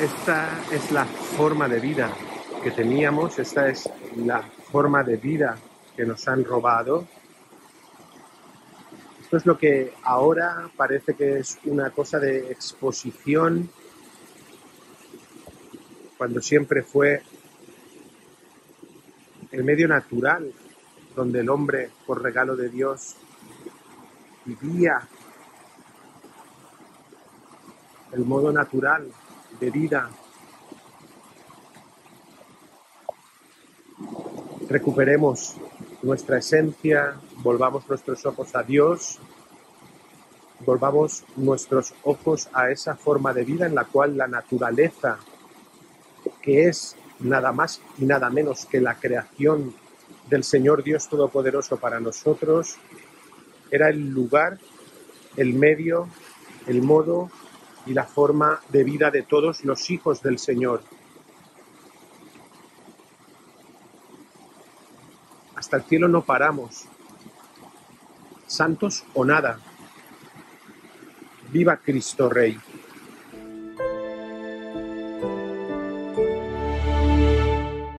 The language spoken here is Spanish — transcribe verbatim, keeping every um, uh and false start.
esta es la forma de vida que teníamos, esta es la forma de vida que nos han robado. Esto es lo que ahora parece que es una cosa de exposición, cuando siempre fue el medio natural donde el hombre, por regalo de Dios, vivía el modo natural de vida. Recuperemos nuestra esencia, volvamos nuestros ojos a Dios, volvamos nuestros ojos a esa forma de vida en la cual la naturaleza, que es nada más y nada menos que la creación del Señor Dios Todopoderoso para nosotros, era el lugar, el medio, el modo y la forma de vida de todos los hijos del Señor. Hasta el cielo no paramos, santos o nada. ¡Viva Cristo Rey!